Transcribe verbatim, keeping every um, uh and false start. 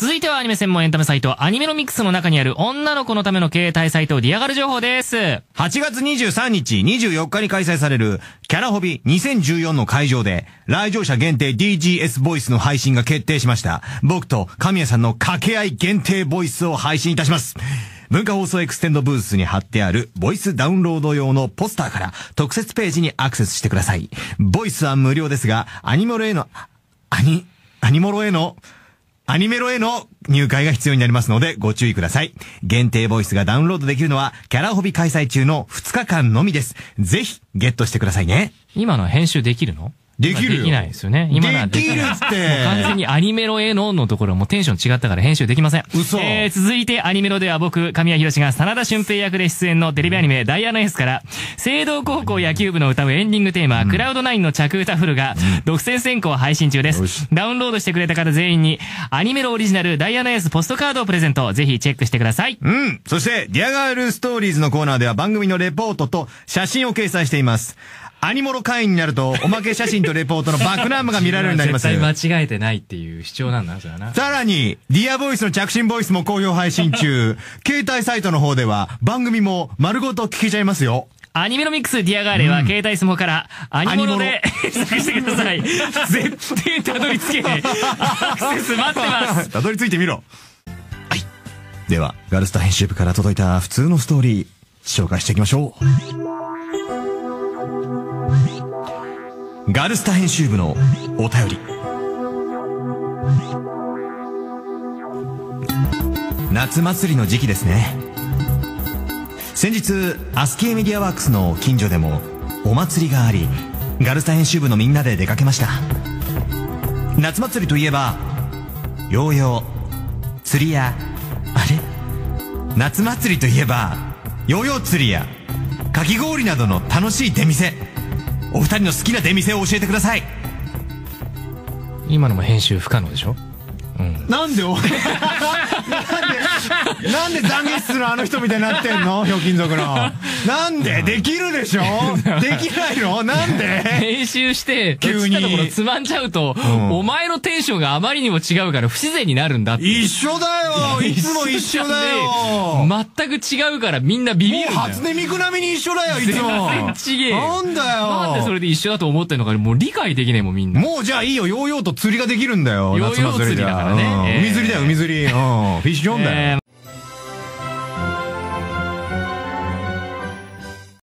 続いてはアニメ専門エンタメサイトアニメのミックスの中にある女の子のための携帯サイトディアガル情報です。はちがつにじゅうさんにち、にじゅうよっかに開催されるキャラホビにせんじゅうよんの会場で来場者限定 ディージーエス ボイスの配信が決定しました。僕と神谷さんの掛け合い限定ボイスを配信いたします。文化放送エクステンドブースに貼ってあるボイスダウンロード用のポスターから特設ページにアクセスしてください。ボイスは無料ですが、アニモロへの、アニ、アニモロへの、アニメロへの入会が必要になりますのでご注意ください。限定ボイスがダウンロードできるのはキャラホビ開催中のふつかかんのみです。ぜひゲットしてくださいね。今の編集できるの？できるよ。できないですよね。今なんて。できるって。完全にアニメロへののところもテンション違ったから編集できません。嘘。えー、続いてアニメロでは僕、神谷浩史が真田俊平役で出演のテレビアニメ、ダイアナ S から、聖堂高校野球部の歌うエンディングテーマ、うん、クラウドナインの着歌フルが、独占先行配信中です。ダウンロードしてくれた方全員に、アニメロオリジナル、ダイアナ S ポストカードをプレゼント、ぜひチェックしてください。うん。そして、ディアガールストーリーズのコーナーでは番組のレポートと写真を掲載しています。アニモロ会員になると、おまけ写真とレポートのバックナンバーが見られるようになります。絶対間違えてないっていう主張なんだな、それはな。さらに、ディアボイスの着信ボイスも好評配信中。携帯サイトの方では、番組も丸ごと聞けちゃいますよ。アニメのミックスディアガーレは、携帯スマホから、アニモロで検索してください。絶対たどり着けね。アクセス待ってます。たどり着いてみろ。はい。では、ガルスタ編集部から届いた普通のストーリー、紹介していきましょう。ガルスタ編集部のお便り。夏祭りの時期ですね。先日アスキーメディアワークスの近所でもお祭りがあり、ガルスタ編集部のみんなで出かけました。夏祭りといえばヨーヨー、釣りや、あれ夏祭りといえばヨーヨー釣りやかき氷などの楽しい出店。お二人の好きな出店を教えてください。今のも編集不可能でしょ。うん、なんでおなんでなんで懺悔室のあの人みたいになってんの、ひょうきん族の。なんでできるでしょできないのなんで編集して急にところつまんじゃうと、うん、お前のテンションがあまりにも違うから不自然になるんだって。一緒だよ、いつも一緒だよ。全く違うからみんなビビるんだよ。もう初音ミク並みに一緒だよ、いつも。全然違え。なんだよ、なんでそれで一緒だと思ってんのかもう理解できねえもんみんな。もうじゃあいいよ、ヨーヨーと釣りができるんだよ。ヨーヨー釣りだからね。海釣りだよ、海釣り。うん。フィッシュオンだよ。